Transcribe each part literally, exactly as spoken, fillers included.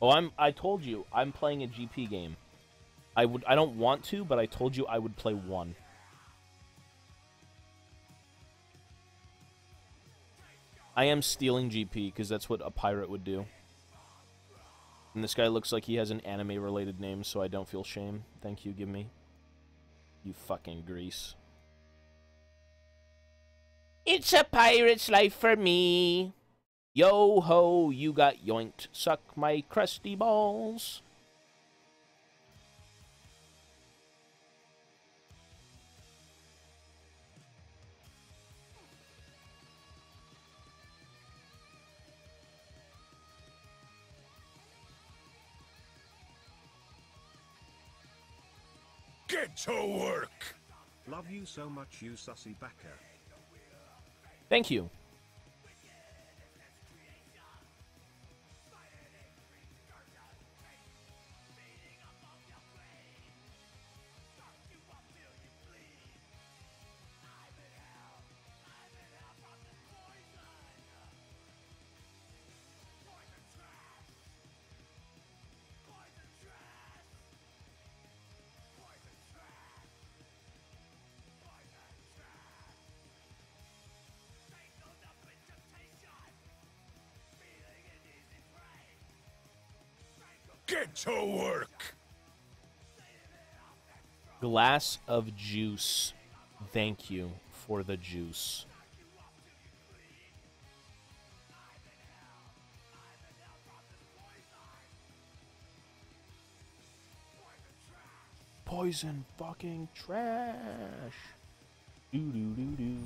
Oh, I'm. I told you, I'm playing a G P game. I would. I don't want to, but I told you I would play one. I am stealing G P because that's what a pirate would do. And this guy looks like he has an anime-related name, so I don't feel shame. Thank you. Give me. You fucking grease. It's a pirate's life for me. Yo ho, you got yoinked. Suck my crusty balls. Get to work. Love you so much, you sussy backer. Thank you. Get to work. Glass of juice. Thank you for the juice. Poison fucking trash. Doo doo doo doo.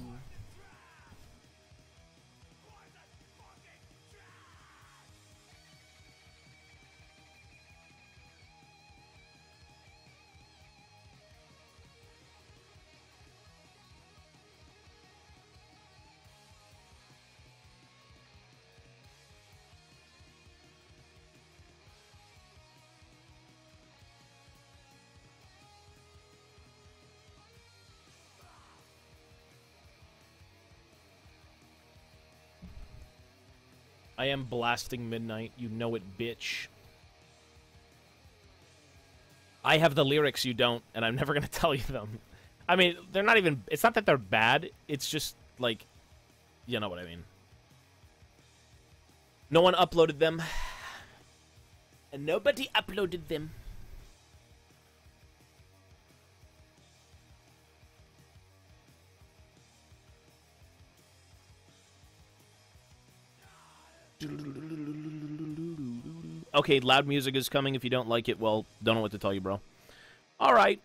I am blasting midnight. You know it, bitch. I have the lyrics, you don't, and I'm never going to tell you them. I mean, they're not even... It's not that they're bad. It's just, like... You know what I mean. No one uploaded them. And nobody uploaded them. Okay, loud music is coming. If you don't like it, well, don't know what to tell you, bro. All right.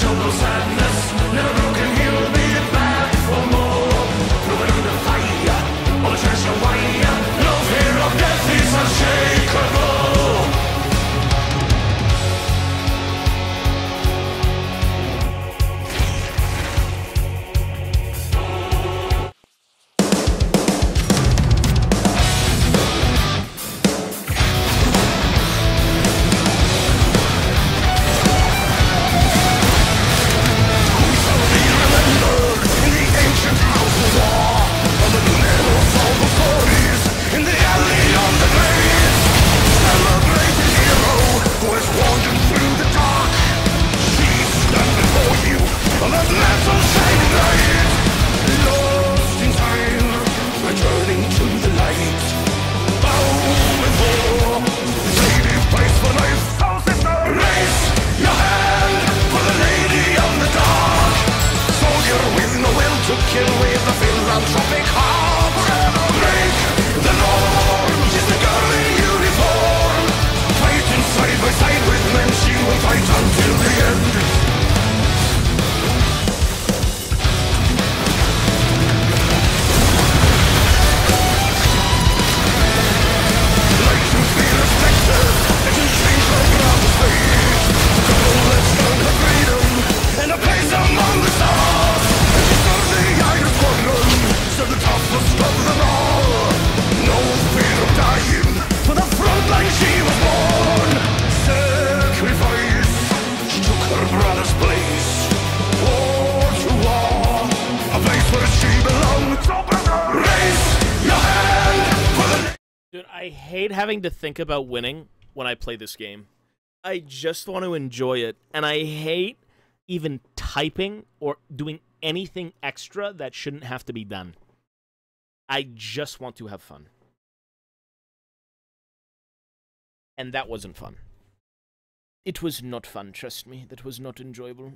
total sadness, never broken, he'll be back for more. Moving on the fire, all the treasure wire, no fear of death, he's unshakable. I hate having to think about winning when I play this game. I just want to enjoy it, and I hate even typing or doing anything extra that shouldn't have to be done. I just want to have fun. And that wasn't fun. It was not fun, trust me. That was not enjoyable.